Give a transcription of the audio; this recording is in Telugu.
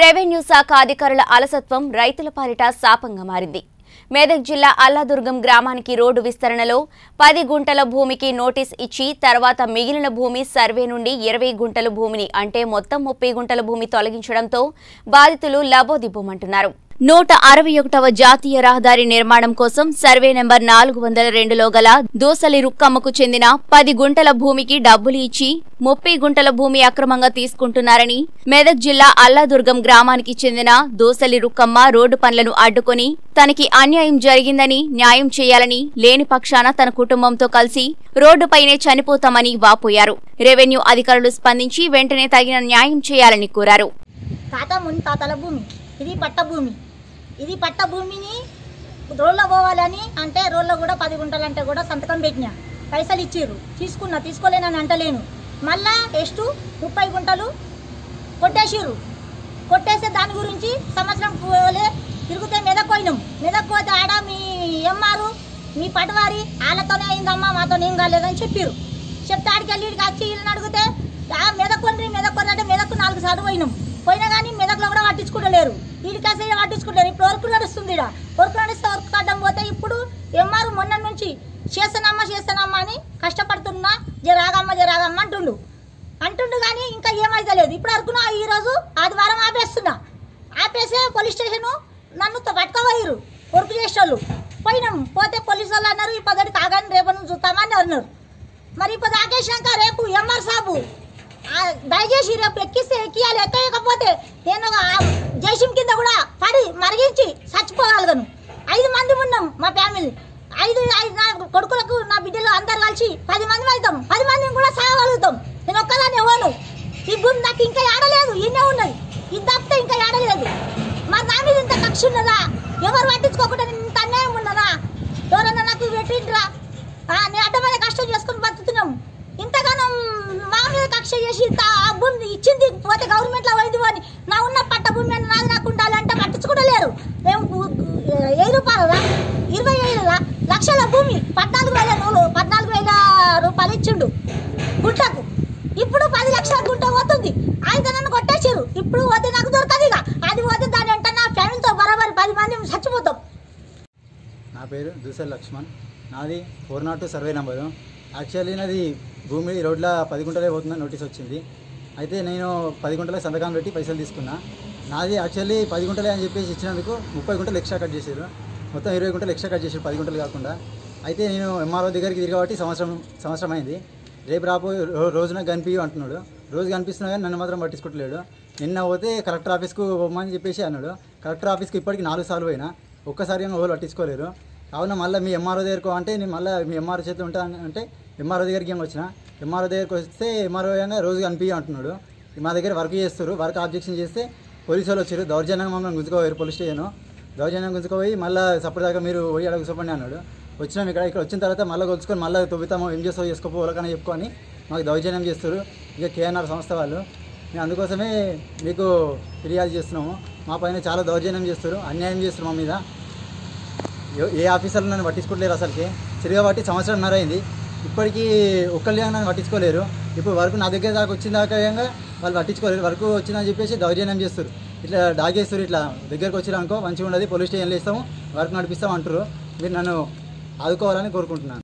రెవెన్యూ శాఖ అధికారుల అలసత్వం రైతుల పాలిట శాపంగా మారింది. మెదక్ జిల్లా అల్లాదుర్గం గ్రామానికి రోడ్డు విస్తరణలో 10 గుంటల భూమికి నోటీస్ ఇచ్చి తర్వాత మిగిలిన భూమి సర్వే నుండి 20 గుంటల భూమిని అంటే మొత్తం 30 గుంటల భూమి తొలగించడంతో బాధితులు లబోదిబోమంటున్నారు. 161వ జాతీయ రహదారి నిర్మాణం కోసం సర్వే నెంబర్ 402లో గల దోసలి రుక్కమ్మకు చెందిన 10 గుంటల భూమికి డబ్బులు ఇచ్చి 30 గుంటల భూమి అక్రమంగా తీసుకుంటున్నారని మెదక్ జిల్లా అల్లాదుర్గం గ్రామానికి చెందిన దోసలి రుక్కమ్మ రోడ్డు పనులను అడ్డుకుని తనకి అన్యాయం జరిగిందని న్యాయం చేయాలని లేని పక్షాన తన కుటుంబంతో కలిసి రోడ్డుపైనే చనిపోతామని వాపోయారు. రెవెన్యూ అధికారులు స్పందించి వెంటనే తగిన న్యాయం చేయాలని కోరారు. ఇది పట్ట భూమిని రోడ్లో పోవాలని అంటే రోడ్లో కూడా 10 గుంటలంటే కూడా సంతకం పెట్టినా పైసలు ఇచ్చిర్రు, తీసుకోలేనని అంటలేను. మళ్ళా ఎస్టు 30 గుంటలు కొట్టేసిర్రు. కొట్టేస్తే దాని గురించి సంవత్సరం పోలే తిరిగితే మెదక్ పోయినాం. మెదక్ పోతే ఆడ మీ ఎంఆరు మీ పటవారి వాళ్ళతోనే అయిందమ్మా, మాతో ఏం కాలేదని చెప్పారు. చెప్తే ఆడికి వెళ్ళిడికి వచ్చి వీళ్ళని అడిగితే మెదక్కొని అంటే మెదక్కు 4 సార్లు పోయినాం. పోయినా కానీ మెదక్లో కూడా పట్టించుకుంటలేరు. వీడికాసే పట్టించుకుంటారు. ఇప్పుడు వర్క్ నడుస్తుంది. ఇక్కడ వర్క్ నడిస్తే వర్క్ కట్టడం పోతే ఇప్పుడు ఎంఆర్ మొన్న నుంచి చేస్తానమ్మా అని కష్టపడుతున్నా, జరాగమ్మ అంటుండు కానీ ఇంకా ఏమైతే లేదు. ఇప్పుడు వరకు ఈరోజు ఆదివారం ఆపేస్తే పోలీస్ స్టేషన్ నన్ను పట్టుకోబోయారు. వర్క్ చేసే వాళ్ళు పోయినాం. పోతే పోలీసు వాళ్ళు అన్నారు, ఈ పద్ధతి కాగానే రేపు నుంచి చూస్తామని అన్నారు. మరి ఇప్పుడు ఆగేసినాక రేపు ఎంఆర్ సాబు దయచేసి రేపు ఎక్కిస్తే ఎక్కియాలి, ఎక్కకపోతే నేను జైషం కింద కూడా పడి మరిగించి చచ్చిపోగలను. 5 మంది ఉన్నాం మా ఫ్యామిలీ. నా కొడుకులకు నా బిడ్డలు అందరు కలిసి 10 మంది అవుతాం. 10 మందిని కూడా సాగలుగుతాం. నేను ఒక్కదాన్ని ఇవ్వను. ఈ భూమి నాకు ఇంకా ఏడలేదు, ఇన్నే ఉన్నది. ఇది తప్పితే ఇంకా ఏడలేదు. మా నా మీద ఇంత కక్ష ఉన్నదా? ఎవరు పట్టించుకోకుండా నేను ఇంత అన్యాయం ఉన్నదా? ఎవరన్నా నాకు పెట్టిండ్రా? నేను అడ్డమైన కష్టం చేసుకుని బతుకుతున్నాం. ఇంతగానం మా మీద కక్ష చేసి ఆ భూమి ఇచ్చింది పోతే గవర్నమెంట్లో వైద్యం అని నా ఉన్న పట్ట భూమి మీద నాది నాకు ఉండాలంటే పట్టించుకుంటలేరు. మేము 1000 రూపాయలదా, 20,000దా, లక్షల భూమి 14,000 రూపాయలు ఇచ్చిండు గుంటకు. ఇప్పుడు 10 లక్షల గుంట పోతుంది. ఆయన నన్ను కొట్టేసారు. ఇప్పుడు పోతే నాకు దొరకదు. ఇక అది పోతే దాని అంటే నా ఫ్యామిలీతో బరాబరి 10 మంది చచ్చిపోతాం. నా పేరు దూసరి లక్ష్మణ్. నాది 402 సర్వే నెంబరు. యాక్చువల్లీ నాది భూమి రోడ్ల 10 గుంటలే పోతుందని నోటీస్ వచ్చింది. అయితే నేను 10 గుంటలే సంతకం పెట్టి పైసలు తీసుకున్నా. నాది యాక్చువల్లీ 10 గుంటలే అని చెప్పేసి ఇచ్చినందుకు 30 గుంటలు ఎక్స్ట్రా కట్ చేశారు. మొత్తం 20 గుంటలు ఎక్స్ట్రా కట్ చేశారు, 10 గుంటలు కాకుండా. అయితే నేను ఎంఆర్ఓ దగ్గరికి తిరిగబట్టి సంవత్సరం అయింది. రేపు రోజున కనిపించు అంటున్నాడు. రోజు కనిపిస్తున్నా కానీ నన్ను మాత్రం పట్టించుకోవట్లేడు. నిన్న పోతే కలెక్టర్ ఆఫీస్కు పోమని చెప్పేసి అన్నాడు. కలెక్టర్ ఆఫీస్కి ఇప్పటికి 4 సార్లు పోయినా ఒక్కసారి ఎవరు పట్టించుకోలేరు. కావున మళ్ళీ మీ ఎంఆర్ఓ దగ్గరకు అంటే నేను మళ్ళీ మీ ఎంఆర్ఓ చేతిలో ఉంటా అంటే ఎంఆర్ఓ దగ్గరికి ఏమి వచ్చినా ఎంఆర్ఓ దగ్గరకు వస్తే ఎంఆర్ఓ ఏమైనా రోజు కనిపించ అంటున్నాడు. మా దగ్గర వర్క్ చేస్తారు. వర్క్ ఆబ్జెక్షన్ చేస్తే పోలీసు వాళ్ళు వచ్చారు. దౌర్జన్యంగా మమ్మల్ని గుంజుకోవారు. పోలీస్ స్టేషన్ దౌర్జన్యం గుంజుకోపోయి మళ్ళీ సపోర్ట్ దాకా మీరు పోయి అలా కూర్చోపండి అన్నాడు. వచ్చినాం. ఇక్కడ వచ్చిన తర్వాత మళ్ళీ కొలుచుకొని మళ్ళీ తొబ్బుతాము, ఏం చేస్తావు చేసుకోపోవాలని చెప్పుకొని మాకు దౌర్జన్యం చేస్తారు ఇక కేఎన్ఆర్ సంస్థ వాళ్ళు. మేము అందుకోసమే మీకు ఫిర్యాదు చేస్తున్నాము. మా పైన చాలా దౌర్జన్యం చేస్తారు, అన్యాయం చేస్తారు. మా మీద ఏ ఆఫీసర్లు నన్ను పట్టించుకోలేరు. అసలుకి సరిగా బట్టి 1.5 సంవత్సరం అయింది. ఇప్పటికీ ఒక్కళ్ళు నన్ను పట్టించుకోలేరు. ఇప్పుడు వరకు నా దగ్గర దాకా వచ్చిన దాకా వాళ్ళు పట్టించుకోలేరు. వరకు వచ్చిందని చెప్పేసి దౌర్జన్యం చేస్తారు. ఇట్లా డాగేస్తారు. ఇట్లా దగ్గరకు వచ్చిరనుకో మంచిగా ఉండదు, పోలీస్ స్టేషన్లో ఇస్తాము, వర్క్ నడిపిస్తాం అంటారు. మీరు నన్ను ఆదుకోవాలని కోరుకుంటున్నాను.